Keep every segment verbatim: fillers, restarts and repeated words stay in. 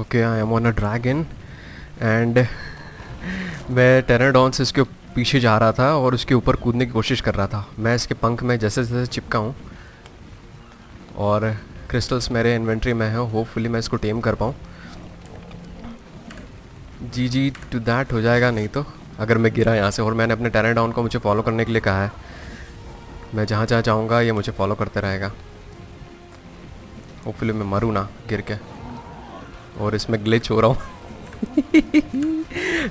Okay, I am on a dragon and मैं टेराडॉन से इसके पीछे जा रहा था और उसके ऊपर कूदने की कोशिश कर रहा था। मैं इसके पंख में जैसे जैसे चिपका हूँ और क्रिस्टल्स मेरे इन्वेंट्री में है, होपफुली मैं इसको टेम कर पाऊँ। जी जी टू दैट हो जाएगा, नहीं तो अगर मैं गिरा यहाँ से। और मैंने अपने टेराडॉन को मुझे फॉलो करने के लिए कहा है, मैं जहाँ जहाँ चाहूँगा ये मुझे फॉलो करते रहेगा। होपफुली मैं मरूँ ना गिर के। और इसमें ग्लिच हो रहा हूँ।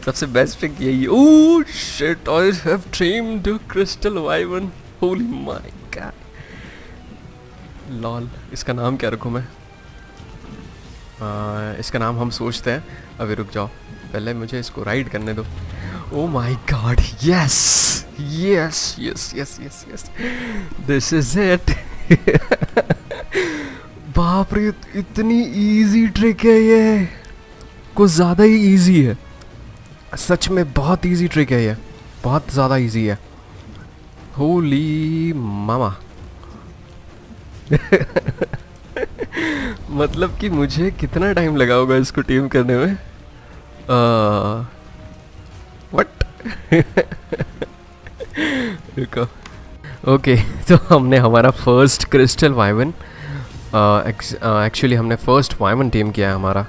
सबसे बेस्ट पिक यही। Oh shit, I have tamed crystal wyvern. Holy my god. Lol, इसका नाम क्या रखूँ मैं? आ, इसका नाम हम सोचते हैं। अभी रुक जाओ, पहले मुझे इसको राइड करने दो। Oh my god, yes yes yes yes yes yes, this is it. बाप रे, इतनी इजी ट्रिक है ये, कुछ ज़्यादा ही इजी है। सच में बहुत इजी ट्रिक है ये, बहुत ज़्यादा इजी है। होली मामा। मतलब कि मुझे कितना टाइम लगा होगा इसको टीम करने में? व्हाट? देखो। ओके, तो हमने हमारा first crystal wyvern, actually uh, uh, हमने फ़र्स्ट वाइवन टीम किया है हमारा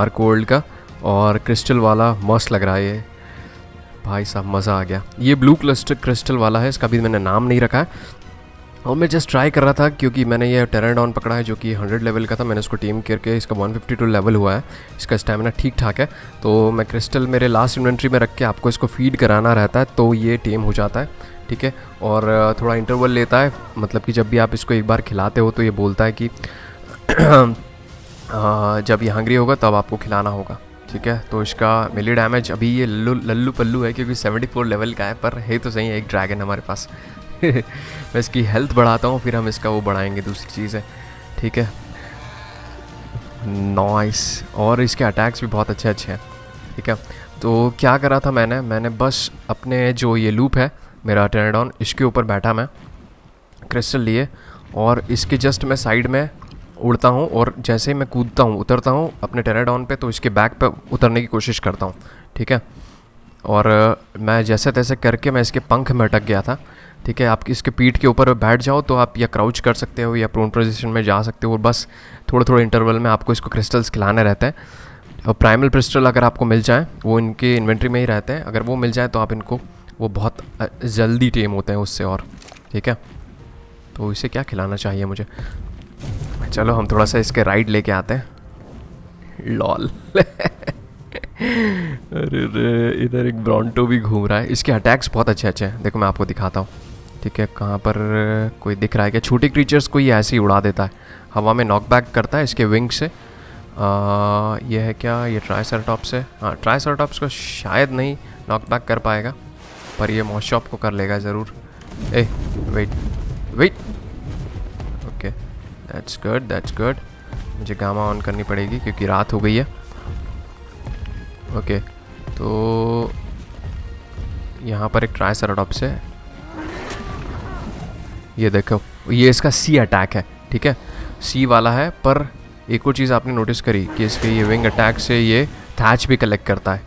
आर कोल्ड का, और क्रिस्टल वाला मस्त लग रहा है ये। भाई साहब मज़ा आ गया। ये ब्लू क्लस्टर क्रिस्टल वाला है, इसका भी मैंने नाम नहीं रखा है। और मैं जस्ट ट्राई कर रहा था क्योंकि मैंने ये टेराडॉन पकड़ा है जो कि हंड्रेड लेवल का था। मैंने उसको टीम करके इसका वन फिफ्टी टू लेवल हुआ है, इसका स्टैमिना ठीक ठाक है। तो मैं क्रिस्टल मेरे लास्ट इन्वेंट्री में रख के आपको इसको फीड कराना रहता है, तो ये टीम हो जाता है, ठीक है। और थोड़ा इंटरवल लेता है, मतलब कि जब भी आप इसको एक बार खिलाते हो तो ये बोलता है कि जब ये हंग्री होगा तब आपको खिलाना होगा, ठीक है। तो इसका मिली डैमेज अभी ये लल्लू लल्लू पल्लू है क्योंकि सेवेंटी फोर लेवल का है, पर है तो सही है एक ड्रैगन हमारे पास। मैं इसकी हेल्थ बढ़ाता हूँ, फिर हम इसका वो बढ़ाएंगे, दूसरी चीज़ है, ठीक है। नॉइस, और इसके अटैक्स भी बहुत अच्छे अच्छे हैं, ठीक है। तो क्या करा था मैंने, मैंने बस अपने जो ये लूप है मेरा टेराडॉन, इसके ऊपर बैठा मैं, क्रिस्टल लिए, और इसके जस्ट मैं साइड में उड़ता हूँ और जैसे ही मैं कूदता हूँ उतरता हूँ अपने टेराडॉन पे, तो इसके बैक पे उतरने की कोशिश करता हूँ, ठीक है। और मैं जैसे तैसे करके मैं इसके पंख में अटक गया था, ठीक है। आप इसके पीठ के ऊपर बैठ जाओ तो आप या क्राउच कर सकते हो या प्रोन पोजीशन में जा सकते हो। बस थोड़े थोड़े इंटरवल में आपको इसको क्रिस्टल्स खिलाने रहते हैं। और प्राइमल क्रिस्टल अगर आपको मिल जाए, वो इनके इन्वेंट्री में ही रहते हैं, अगर वो मिल जाए तो आप इनको, वो बहुत जल्दी टेम होते हैं उससे, और ठीक है। तो इसे क्या खिलाना चाहिए मुझे? चलो हम थोड़ा सा इसके राइड लेके आते हैं। लॉल। अरे रे, इधर एक ब्रॉन्टो भी घूम रहा है। इसके अटैक्स बहुत अच्छे अच्छे हैं, देखो मैं आपको दिखाता हूँ, ठीक है। कहाँ पर कोई दिख रहा है क्या? छोटे क्रीचर्स को ये ऐसे ही उड़ा देता है, हवा में नॉकबैक करता है इसके विंग से। आ, ये है क्या, ये ट्राइसेराटॉप्स है? हाँ, ट्राइसेराटॉप्स को शायद नहीं नॉकबैक कर पाएगा, पर ये मॉस शॉप को कर लेगा ज़रूर। ए wait wait, okay that's good that's good. मुझे गामा ऑन करनी पड़ेगी क्योंकि रात हो गई है। ओके okay, तो यहाँ पर एक ट्राइसेराटॉप्स है, ये देखो, ये इसका सी अटैक है, ठीक है, सी वाला है। पर एक और चीज़ आपने नोटिस करी कि इसके ये विंग अटैक से ये थैच भी कलेक्ट करता है।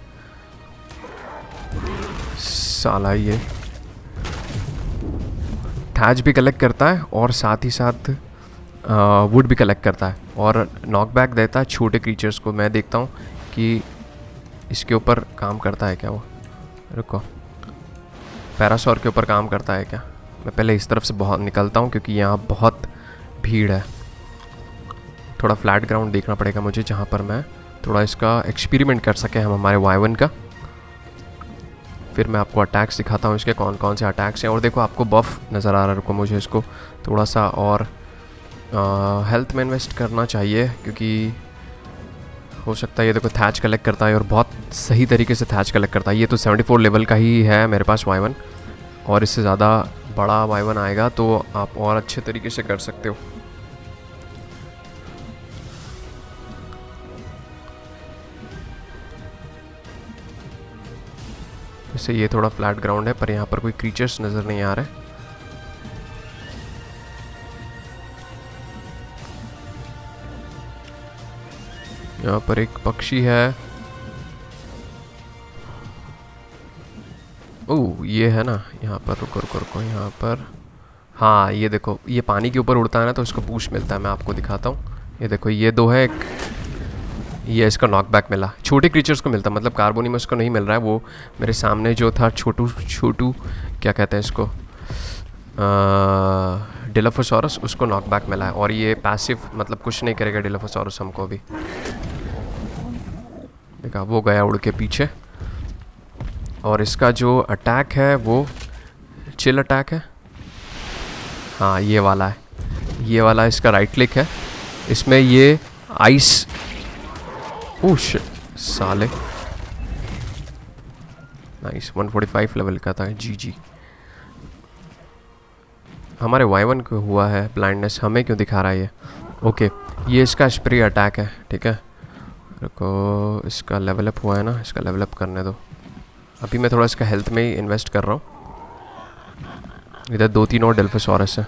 साला ये थैच भी कलेक्ट करता है और साथ ही साथ वुड भी कलेक्ट करता है और नॉकबैक देता है छोटे क्रीचर्स को। मैं देखता हूँ कि इसके ऊपर काम करता है क्या वो, रुको, पैरासोर के ऊपर काम करता है क्या? मैं पहले इस तरफ से बहुत निकलता हूँ क्योंकि यहाँ बहुत भीड़ है। थोड़ा फ्लैट ग्राउंड देखना पड़ेगा मुझे, जहाँ पर मैं थोड़ा इसका एक्सपेरिमेंट कर सकें हम, हमारे वाइवन का। फिर मैं आपको अटैक्स दिखाता हूँ इसके, कौन कौन से अटैक्स हैं। और देखो आपको बफ नज़र आ रहा है, रुको मुझे इसको थोड़ा सा और हेल्थ में इन्वेस्ट करना चाहिए क्योंकि हो सकता है, ये देखो थैच कलेक्ट करता है और बहुत सही तरीके से थैच कलेक्ट करता है। ये तो सेवेंटी फोर लेवल का ही है मेरे पास वाइवन, और इससे ज़्यादा बड़ा वाइवन आएगा तो आप और अच्छे तरीके से कर सकते हो। वैसे ये थोड़ा फ्लैट ग्राउंड है पर यहाँ पर कोई क्रीचर्स नज़र नहीं आ रहे। यहाँ पर एक पक्षी है। ओह ये है ना, यहाँ पर रुको रुको रुको यहाँ पर, हाँ ये देखो, ये पानी के ऊपर उड़ता है ना तो इसको पूछ मिलता है। मैं आपको दिखाता हूँ, ये देखो ये दो है, एक ये, इसका नॉकबैक मिला। छोटे क्रीचर्स को मिलता, मतलब कार्बोनेमस को नहीं मिल रहा है। वो मेरे सामने जो था छोटू छोटू क्या कहते हैं इसको, डिलोफोसॉरस, उसको नॉकबैक मिला है। और ये पैसिव मतलब कुछ नहीं करेगा डिलोफोसॉरस हमको अभी। देखा वो गया उड़ के पीछे। और इसका जो अटैक है वो चिल अटैक है, हाँ ये वाला है, ये वाला इसका राइट क्लिक है। इसमें ये आइस, ओह शिट साले, nice, one forty five level का था। जी जी हमारे वाइवन को हुआ है ब्लाइंडनेस, हमें क्यों दिखा रहा है ये? ओके ये इसका स्प्रे अटैक है, ठीक है। रुको इसका लेवल अप हुआ है ना, इसका लेवल अप करने दो। अभी मैं थोड़ा इसका हेल्थ में ही इन्वेस्ट कर रहा हूँ। इधर दो तीन और डिलोफोसॉरस है,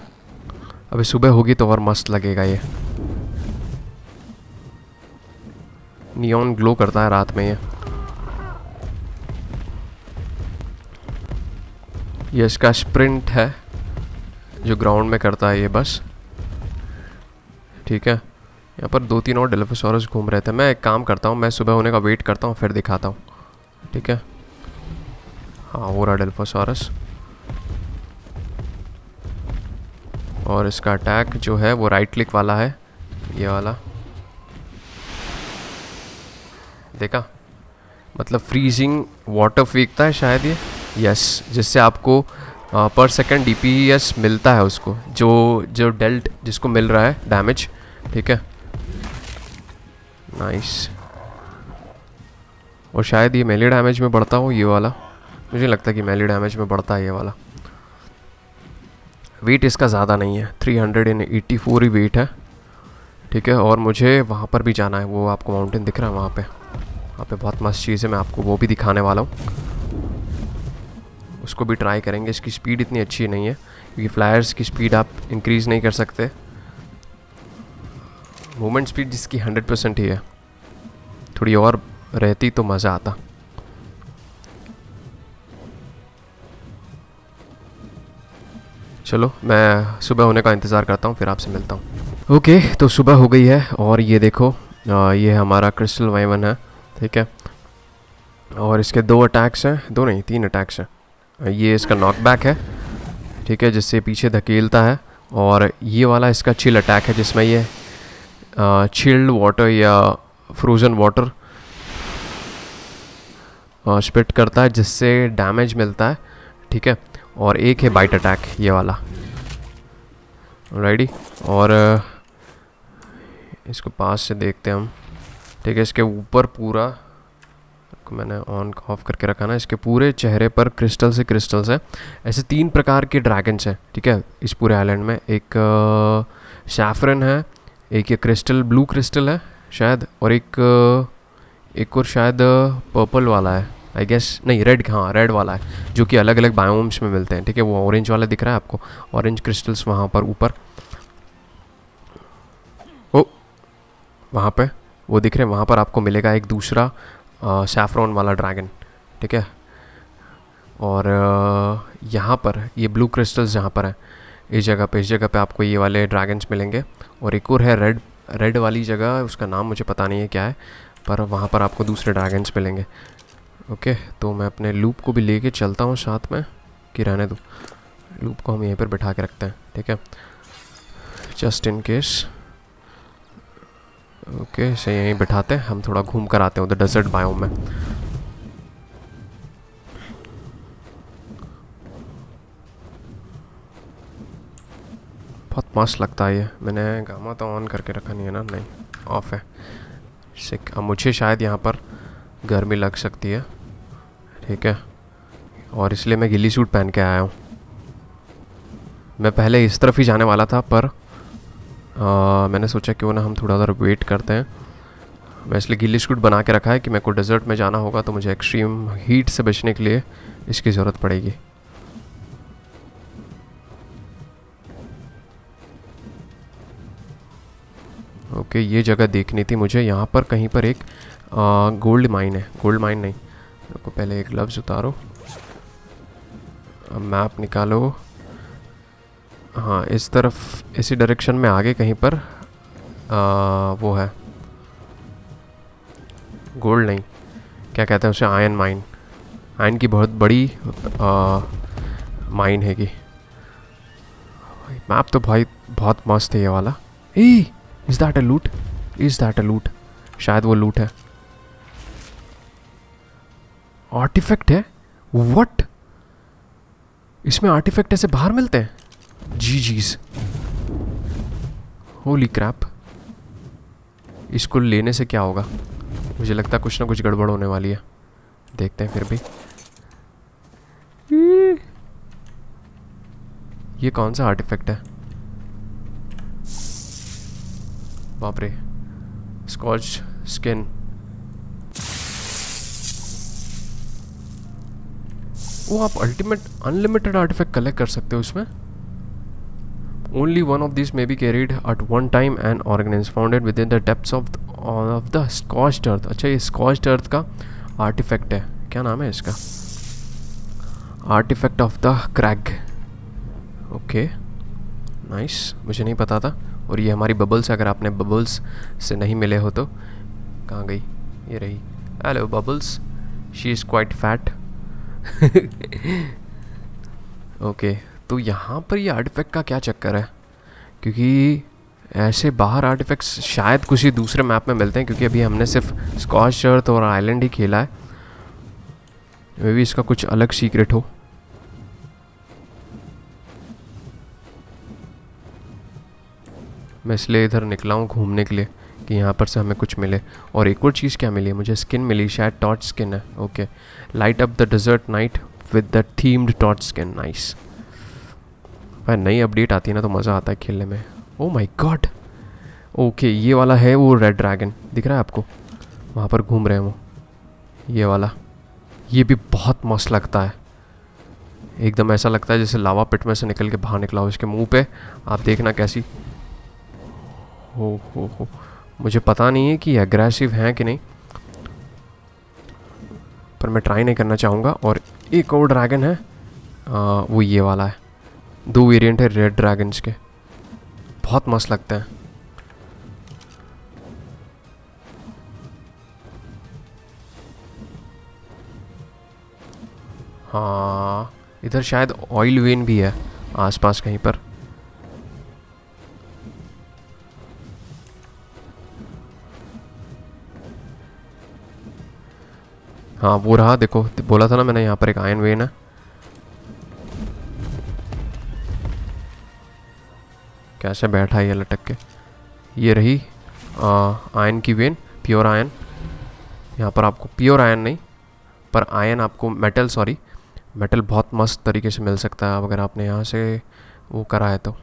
अभी सुबह होगी तो और मस्त लगेगा। ये नियॉन ग्लो करता है रात में। ये ये इसका स्प्रिंट है जो ग्राउंड में करता है ये, बस ठीक है। यहाँ पर दो तीन और डिलोफोसॉरस घूम रहे थे। मैं एक काम करता हूँ, मैं सुबह होने का वेट करता हूँ फिर दिखाता हूँ, ठीक है। हाँ हो रहा डिलोफोसॉरस। और इसका अटैक जो है वो राइट क्लिक वाला है, ये वाला, देखा, मतलब फ्रीजिंग वाटर फेंकता है शायद ये, यस, जिससे आपको आ, पर सेकंड डीपीएस मिलता है उसको, जो जो डेल्ट जिसको मिल रहा है डैमेज, ठीक है, नाइस। और शायद ये मेले डैमेज में बढ़ता हो ये वाला, मुझे लगता है कि मेले डैमेज में बढ़ता है ये वाला। वेट इसका ज़्यादा नहीं है, थ्री हंड्रेड एटी फोर ही वेट है, ठीक है। और मुझे वहाँ पर भी जाना है, वो आपको माउंटेन दिख रहा है वहाँ पे, वहाँ पे बहुत मस्त चीज़ है, मैं आपको वो भी दिखाने वाला हूँ, उसको भी ट्राई करेंगे। इसकी स्पीड इतनी अच्छी नहीं है क्योंकि फ्लायर्स की स्पीड आप इंक्रीज़ नहीं कर सकते। मूवमेंट स्पीड जिसकी हंड्रेड परसेंट ही है, थोड़ी और रहती तो मज़ा आता। चलो मैं सुबह होने का इंतज़ार करता हूँ फिर आपसे मिलता हूँ। ओके तो सुबह हो गई है और ये देखो आ, ये हमारा क्रिस्टल वाइवन है, ठीक है। और इसके दो अटैक्स हैं, दो नहीं तीन अटैक्स हैं। ये इसका नॉकबैक है, ठीक है, जिससे पीछे धकेलता है। और ये वाला इसका चिल अटैक है, जिसमें ये चिल्ड वाटर या फ्रोज़न वाटर स्पिट करता है, जिससे डैमेज मिलता है, ठीक है। और एक है बाइट अटैक, ये वाला, राइडी। और इसको पास से देखते हैं हम, ठीक है। इसके ऊपर पूरा, मैंने ऑन ऑफ करके रखा ना, इसके पूरे चेहरे पर क्रिस्टल से क्रिस्टल्स हैं। ऐसे तीन प्रकार के ड्रैगन्स हैं, ठीक है, इस पूरे आइलैंड में। एक सैफरन है, एक ये क्रिस्टल ब्लू क्रिस्टल है शायद, और एक एक और शायद पर्पल वाला है आई गेस, नहीं रेड, हाँ रेड वाला है, जो कि अलग अलग बायोम्स में मिलते हैं, ठीक है। वो ऑरेंज वाला दिख रहा है आपको, ऑरेंज क्रिस्टल्स वहाँ पर ऊपर, ओ वहाँ पे वो दिख रहे हैं, वहाँ पर आपको मिलेगा एक दूसरा सैफ्रॉन वाला ड्रैगन, ठीक है। और आ, यहाँ पर ये ब्लू क्रिस्टल्स जहाँ पर है, इस जगह पे, इस जगह पे आपको ये वाले ड्रैगन्स मिलेंगे। और एक और है रेड, रेड वाली जगह, उसका नाम मुझे पता नहीं है क्या है, पर वहाँ पर आपको दूसरे ड्रैगन्स मिलेंगे। ओके okay, तो मैं अपने लूप को भी लेके चलता हूँ साथ में, कि रहने दो, लूप को हम यहीं पर बिठा के रखते हैं, ठीक है, जस्ट इन केस। ओके सही, यहीं बिठाते हैं, हम थोड़ा घूम कर आते हैं उधर डेजर्ट बायोम में। बहुत मस्त लगता है ये। मैंने गामा तो ऑन करके रखा नहीं है ना, नहीं ऑफ है, सिक। अब मुझे शायद यहाँ पर गर्मी लग सकती है, ठीक है, और इसलिए मैं गिली सूट पहन के आया हूँ। मैं पहले इस तरफ ही जाने वाला था, पर आ, मैंने सोचा क्यों ना हम थोड़ा देर वेट करते हैं। मैं इसलिए गिली सूट बना के रखा है कि मेरे को डेजर्ट में जाना होगा तो मुझे एक्सट्रीम हीट से बचने के लिए इसकी ज़रूरत पड़ेगी। ओके ये जगह देखनी थी मुझे। यहाँ पर कहीं पर एक गोल्ड माइन है, गोल्ड माइन नहीं, आपको पहले एक ग्लव्स उतारो, मैप निकालो। हाँ इस तरफ इसी डायरेक्शन में आगे कहीं पर आ, वो है गोल्ड नहीं, क्या कहते हैं उसे, आयन माइन। आयन की बहुत बड़ी आ, माइन है कि मैप तो भाई बहुत मस्त है ये वाला। ए इज दैट अ लूट, इज दैट अ लूट, शायद वो लूट है। आर्टिफैक्ट है, व्हाट, इसमें आर्टिफैक्ट ऐसे बाहर मिलते हैं? जी जीज होली क्रैप। इसको लेने से क्या होगा? मुझे लगता है कुछ ना कुछ गड़बड़ होने वाली है, देखते हैं फिर भी। ये कौन सा आर्टिफैक्ट है? बाप रे, स्कॉर्च स्किन। वो आप अल्टीमेट अनलिमिटेड आर्टिफैक्ट कलेक्ट कर सकते हो इसमें। Only one of this may be carried at one time and organise founded within the depths of of the scorched earth. अच्छा ये स्कॉच्ड अर्थ का आर्टिफैक्ट है, क्या नाम है इसका? Artifact of the crag. Okay nice, मुझे नहीं पता था। और ये हमारी बबल्स, अगर आपने बबल्स से नहीं मिले हो तो, कहाँ गई ये रही, hello bubbles, she is quite fat. Okay तो यहाँ पर ये आर्टिफैक्ट का क्या चक्कर है? क्योंकि ऐसे बाहर आर्टिफैक्ट्स शायद कुछ ही दूसरे मैप में मिलते हैं, क्योंकि अभी हमने सिर्फ स्कॉच अर्थ और आइलैंड ही खेला है। मे बी इसका कुछ अलग सीक्रेट हो। मैं इसलिए इधर निकला हूँ घूमने के लिए कि यहाँ पर से हमें कुछ मिले। और एक और चीज़ क्या मिली है मुझे, स्किन मिली, शायद टॉर्च स्किन है। Okay, light up the desert night with the themed torch skin, nice. भाई नई अपडेट आती है ना तो मज़ा आता है खेलने में। ओह माय गॉड। ओके ये वाला है वो रेड ड्रैगन, दिख रहा है आपको वहाँ पर घूम रहे हैं वो, ये वाला। ये भी बहुत मस्त लगता है, एकदम ऐसा लगता है जैसे लावा पिट में से निकल के बाहर निकला हो। इसके मुँह पर आप देखना कैसी, हो हो हो, मुझे पता नहीं है कि एग्रेसिव हैं कि नहीं, पर मैं ट्राई नहीं करना चाहूँगा। और एक और ड्रैगन है, आ, वो ये वाला है। दो वेरिएंट है रेड ड्रैगन्स के, बहुत मस्त लगते हैं। हाँ इधर शायद ऑयल वेन भी है आसपास कहीं पर। हाँ वो रहा, देखो बोला था ना मैंने, यहाँ पर एक आयन वेन है। कैसे बैठा है ये लटक के, ये रही आ, आयन की वेन, प्योर आयन। यहाँ पर आपको प्योर आयन नहीं पर आयन, आपको मेटल, सॉरी मेटल बहुत मस्त तरीके से मिल सकता है अगर आपने यहाँ से वो करा है तो।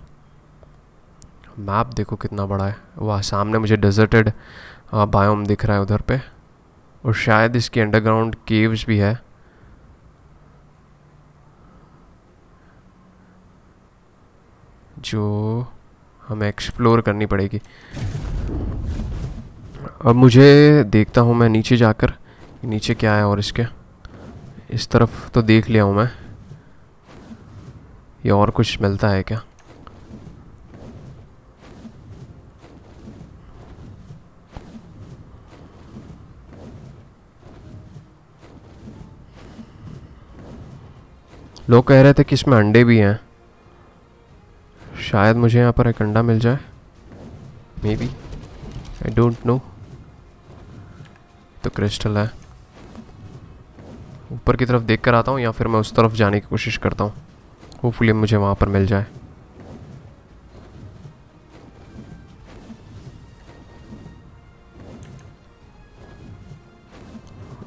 मैप देखो कितना बड़ा है, वहाँ सामने मुझे डेजर्टेड बायोम दिख रहा है उधर पे, और शायद इसके अंडरग्राउंड केव्स भी है। जो हमें एक्सप्लोर करनी पड़ेगी। अब मुझे देखता हूँ मैं नीचे जाकर, नीचे क्या है। और इसके इस तरफ तो देख लिया हूँ मैं, ये और कुछ मिलता है क्या? लोग कह रहे थे कि इसमें अंडे भी हैं, शायद मुझे यहाँ पर एक अंडा मिल जाए, maybe, I don't know. तो क्रिस्टल है, ऊपर की तरफ देख कर आता हूँ या फिर मैं उस तरफ जाने की कोशिश करता हूँ, होपफुली मुझे वहाँ पर मिल जाए।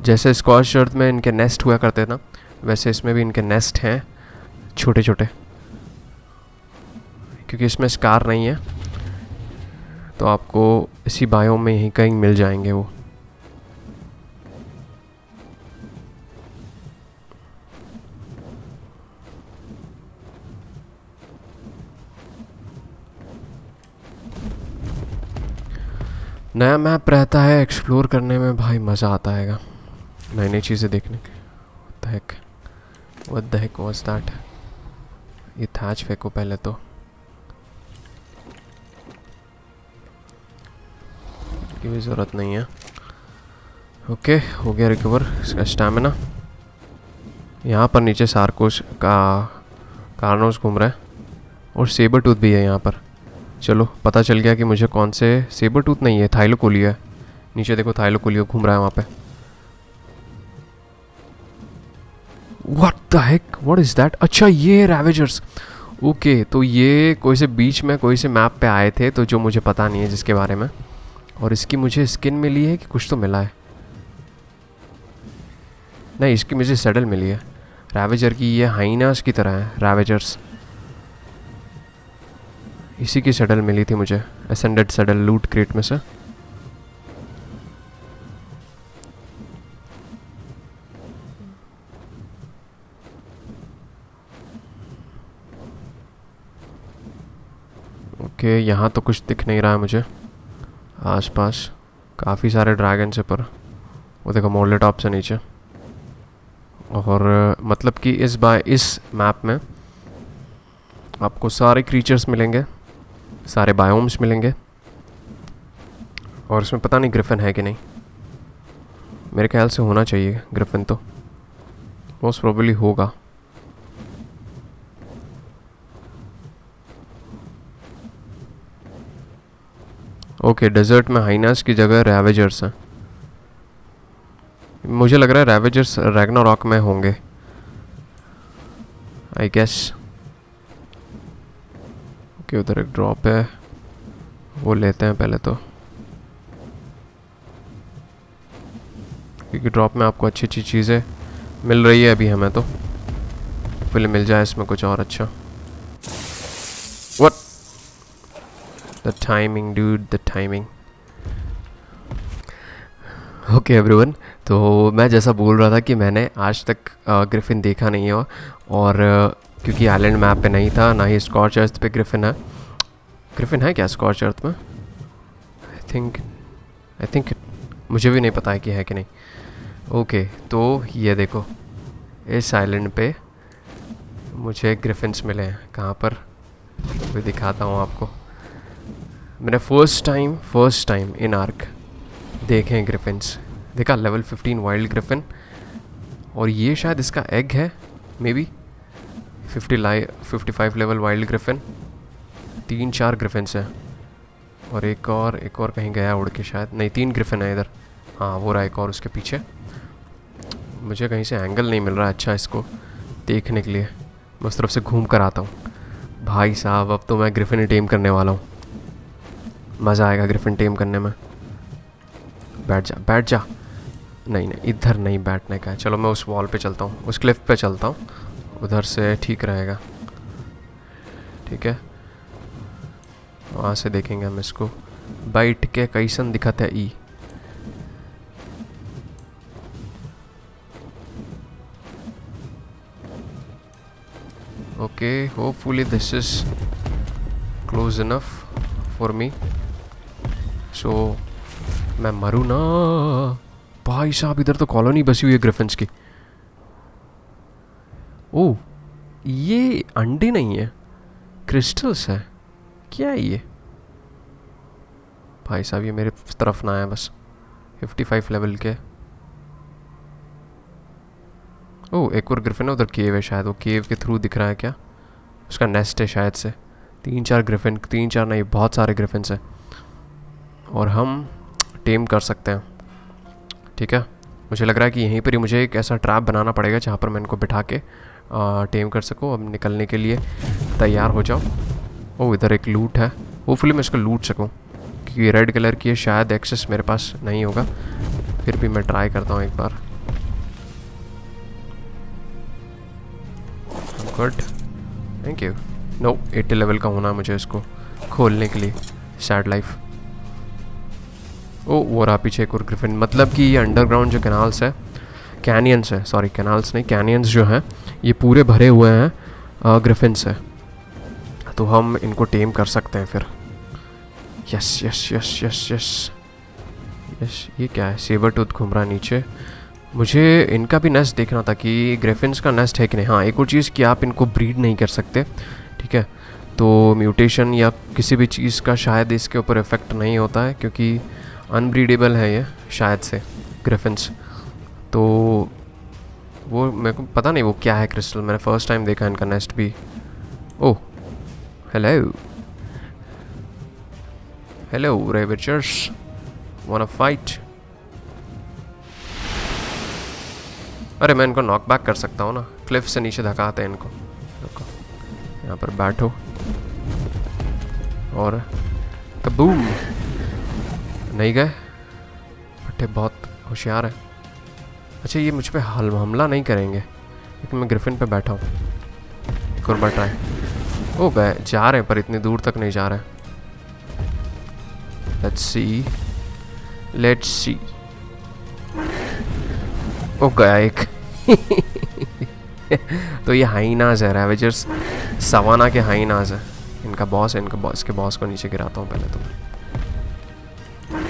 जैसे स्कॉच अर्थ में इनके नेस्ट हुआ करते थे ना, वैसे इसमें भी इनके नेस्ट हैं छोटे छोटे। क्योंकि इसमें स्कार नहीं है तो आपको इसी बायोम में ही कहीं मिल जाएंगे वो। नया मैप रहता है, एक्सप्लोर करने में भाई मज़ा आता है, नई नई चीज़ें देखने के। What the heck? What the heck was that? ये थाच फेंको पहले तो। की भी ज़रूरत नहीं है। ओके okay, हो गया रिकवर इसका स्टैमिना। यहाँ पर नीचे सार्कोस का कार्नोस घूम रहा है और सेबर टूथ भी है यहाँ पर। चलो पता चल गया कि मुझे कौन से, सेबर टूथ नहीं है, थाइलोकोलियो है। नीचे देखो थाइलोकोलियो घूम रहा है वहाँ पे। What the heck, what is that? अच्छा ये रैवेजर्स, ओके तो ये कोई से बीच में कोई से मैप पे आए थे तो जो मुझे पता नहीं है जिसके बारे में, और इसकी मुझे स्किन मिली है कि कुछ तो मिला है। नहीं, इसकी मुझे सैडल मिली है रैवेजर की। ये हाइनास की तरह है रैवेजर्स, इसी की सैडल मिली थी मुझे, असेंडेड सैडल लूट क्रेट में से। ओके यहाँ तो कुछ दिख नहीं रहा है मुझे आसपास। काफ़ी सारे ड्रैगन से, पर वो देखो मोरले टॉप से नीचे। और मतलब कि इस बाय इस मैप में आपको सारे क्रीचर्स मिलेंगे, सारे बायोम्स मिलेंगे, और इसमें पता नहीं ग्रिफिन है कि नहीं, मेरे ख्याल से होना चाहिए ग्रिफिन, तो मोस्ट प्रोबेबली होगा। ओके okay, डेजर्ट में हाइनास की जगह रैवेजर्स हैं। मुझे लग रहा है रैवेजर्स रैग्नारॉक में होंगे आई गेस। ओके उधर एक ड्रॉप है, वो लेते हैं पहले तो, क्योंकि ड्रॉप में आपको अच्छी अच्छी चीज़ें मिल रही है अभी हमें, तो फिर मिल जाए इसमें कुछ और अच्छा। What the timing dude, the timing. Okay everyone, तो मैं जैसा बोल रहा था कि मैंने आज तक ग्रिफिन देखा नहीं है, और क्योंकि आइलैंड मैप पे नहीं था, ना ही स्कॉर्च अर्थ पे ग्रिफिन है। ग्रिफिन है क्या स्कॉर्च अर्थ में? आई थिंक आई थिंक मुझे भी नहीं पता है कि है कि नहीं। ओके okay, तो ये देखो इस आइलैंड पे मुझे ग्रिफिन्स मिले हैं। कहाँ पर, भी दिखाता हूँ आपको। मैंने first time first time in Ark देखे हैं ग्रिफिन्स। देखा लेवल फिफ्टीन वाइल्ड ग्रिफिन, और ये शायद इसका एग है मे बी। फिफ्टी लाई fifty five level wild griffin. तीन चार ग्रिफिन्स हैं, और एक और एक और कहीं गया उड़ के शायद। नहीं, तीन ग्रिफिन है इधर। हाँ वो रहा एक और उसके पीछे। मुझे कहीं से एंगल नहीं मिल रहा अच्छा इसको देखने के लिए, मैं उस तरफ से घूम कर आता हूँ। भाई साहब अब तो मैं ग्रिफिन टेम करने वाला हूँ, मज़ा आएगा ग्रिफिन टेम करने में। बैठ जा बैठ जा, नहीं नहीं इधर नहीं बैठने का है। चलो मैं उस वॉल पे चलता हूँ, उस क्लिफ पे चलता हूँ, उधर से ठीक रहेगा। ठीक है, वहाँ से देखेंगे हम इसको। बैठ के कैसन दिखत है ई। Okay hopefully this is close enough for me, so मैं मरू ना। भाई साहब इधर तो कॉलोनी बसी हुई है ग्रिफिन्स की। ओह ये अंडे नहीं है, क्रिस्टल्स है क्या ये? भाई साहब ये मेरे तरफ ना आया बस। फिफ्टी फाइव लेवल के। ओह एक और ग्रिफिन है उधर, केव है शायद, वो केव के थ्रू दिख रहा है क्या, उसका नेस्ट है शायद से। तीन चार ग्रिफिन, तीन चार नहीं बहुत सारे ग्रिफिन्स हैं, और हम टेम कर सकते हैं। ठीक है, मुझे लग रहा है कि यहीं पर ही मुझे एक ऐसा ट्रैप बनाना पड़ेगा जहाँ पर मैं इनको बिठा के आ, टेम कर सकूँ। अब निकलने के लिए तैयार हो जाओ। ओह इधर एक लूट है, होपफुली मैं इसको लूट सकूँ, क्योंकि रेड कलर की है शायद। एक्सेस मेरे पास नहीं होगा, फिर भी मैं ट्राई करता हूँ एक बार। Good, thank you. No eighty level का होना मुझे इसको खोलने के लिए। Sad life. ओ वो रहा पीछे एक और ग्रिफिन। मतलब कि ये अंडरग्राउंड जो कैनाल्स है, कैनियंस है, सॉरी कैनाल्स नहीं कैनियंस जो हैं, ये पूरे भरे हुए हैं ग्रिफिन से, तो हम इनको टेम कर सकते हैं फिर। Yes yes yes yes yes yes, ये क्या है? सेबर टूथ घूम रहा नीचे। मुझे इनका भी नेस्ट देखना था कि ग्रिफिन्स का नेस्ट है कि नहीं। हाँ, एक और चीज़ कि आप इनको ब्रीड नहीं कर सकते, ठीक है। तो म्यूटेशन या किसी भी चीज़ का शायद इसके ऊपर इफ़ेक्ट नहीं होता है क्योंकि अनब्रीडेबल है ये शायद से ग्रिफिन्स। तो वो मेरे को पता नहीं वो क्या है क्रिस्टल, मैंने फर्स्ट टाइम देखा इनका नेस्ट भी। Oh hello hello ravagers, want to fight? अरे मैं इनको नॉक बैक कर सकता हूँ ना, क्लिफ से नीचे धकाते हैं इनको। रुको, यहाँ पर बैठो और कबूम, नहीं गए। भट्टे बहुत होशियार है। अच्छा ये मुझ पर हमला नहीं करेंगे क्योंकि मैं ग्रिफिन पे बैठा हूँ। एक और बैठ रहा है। ओ गए, जा रहे हैं पर इतनी दूर तक नहीं जा रहे। लेट्स सी लेट्स सी ओ गया एक। तो ये हाइनाज है, रैवेजर्स सवाना के हाइनाज है। इनका बॉस है, इनका बॉस के बॉस को नीचे गिराता हूँ पहले तो मैं।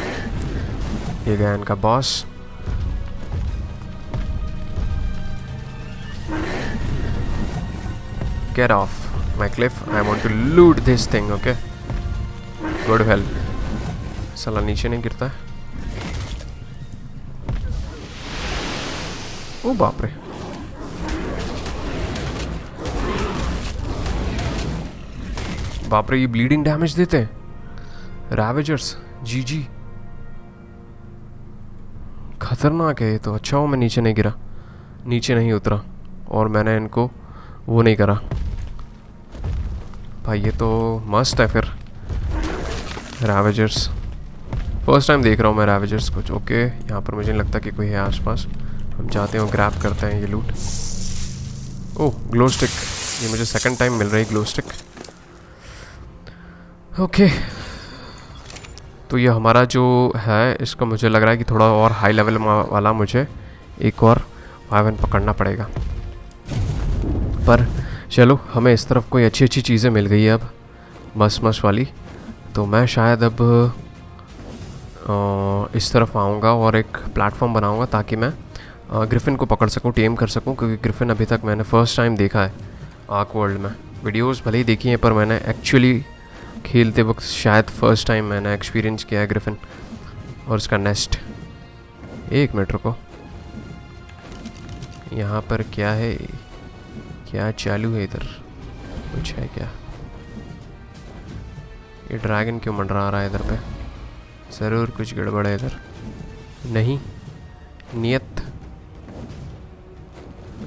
ये गया इनका boss. Get off my cliff, I want to loot this thing, okay? Good well. साला नीचे नहीं गिरता है। ओ बाप रे, बाप रे, ये ब्लीडिंग डैमेज देते हैं रैवेजर्स। जी जी खतरनाक है ये तो। अच्छा हो मैं नीचे नहीं गिरा, नीचे नहीं उतरा और मैंने इनको वो नहीं करा। भाई ये तो मस्त है फिर रैवेजर्स। फर्स्ट टाइम देख रहा हूँ मैं रैवेजर्स कुछ। ओके यहाँ पर मुझे नहीं लगता कि कोई है आसपास। हम जाते हैं और ग्रैब करते हैं ये लूट। ओह ग्लो स्टिक, ये मुझे सेकंड टाइम मिल रही है ग्लो स्टिक। ओके तो ये हमारा जो है इसका मुझे लग रहा है कि थोड़ा और हाई लेवल वाला मुझे एक और वाइवन पकड़ना पड़ेगा। पर चलो हमें इस तरफ कोई अच्छी अच्छी चीज़ें मिल गई है अब, मस्त मस्त वाली। तो मैं शायद अब आ, इस तरफ आऊँगा और एक प्लेटफॉर्म बनाऊँगा ताकि मैं आ, ग्रिफिन को पकड़ सकूँ, टेम कर सकूँ। क्योंकि ग्रिफिन अभी तक मैंने फ़र्स्ट टाइम देखा है आर्क वर्ल्ड में। वीडियोस भले ही देखी हैं पर मैंने एक्चुअली खेलते वक्त शायद फ़र्स्ट टाइम मैंने एक्सपीरियंस किया है ग्रिफिन और उसका नेस्ट। एक मिनट रुको, यहाँ पर क्या है, क्या चालू है इधर? कुछ है क्या? ये ड्रैगन क्यों मंडरा रहा है इधर पे? ज़रूर कुछ गड़बड़ है इधर। नहीं, नियत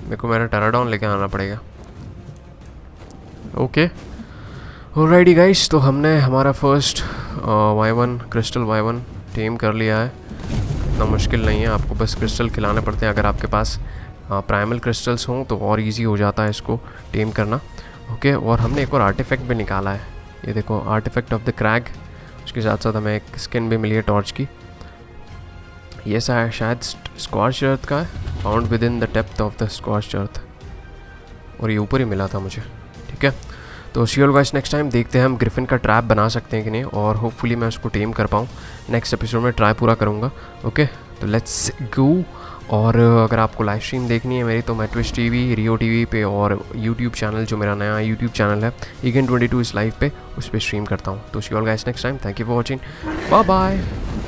मेरे को मेरा टैराडॉन लेके आना पड़ेगा। ओके ऑलराइटी गाइस, तो हमने हमारा first wyvern crystal wyvern tame कर लिया है। इतना मुश्किल नहीं है, आपको बस क्रिस्टल खिलाने पड़ते हैं। अगर आपके पास प्राइमल क्रिस्टल्स हों तो और इजी हो जाता है इसको टेम करना। ओके और हमने एक और आर्टिफैक्ट भी निकाला है, ये देखो, आर्टिफैक्ट ऑफ द क्रैग। उसके साथ साथ हमें एक स्किन भी मिली है टॉर्च की। ये शायद स्कॉर्च अर्थ का है, found within the depth of the scorch earth. और ये ऊपर ही मिला था मुझे, ठीक है। तो see all guys, next time देखते हैं हम ग्रिफिन का ट्रैप बना सकते हैं कि नहीं और होपफुली मैं उसको टेम कर पाऊँ। नेक्स्ट एपिसोड में ट्राई पूरा करूँगा। ओके तो लेट्स गो। और अगर आपको लाइव स्ट्रीम देखनी है मेरी तो मैं ट्विच टीवी, रियो टीवी पे और यूट्यूब चैनल, जो मेरा नया यूट्यूब चैनल है ईगन ट्वेंटी टू इस लाइव पे, उस पर स्ट्रीम करता हूँ। तो see all guys next time, thank you for watching, bye bye.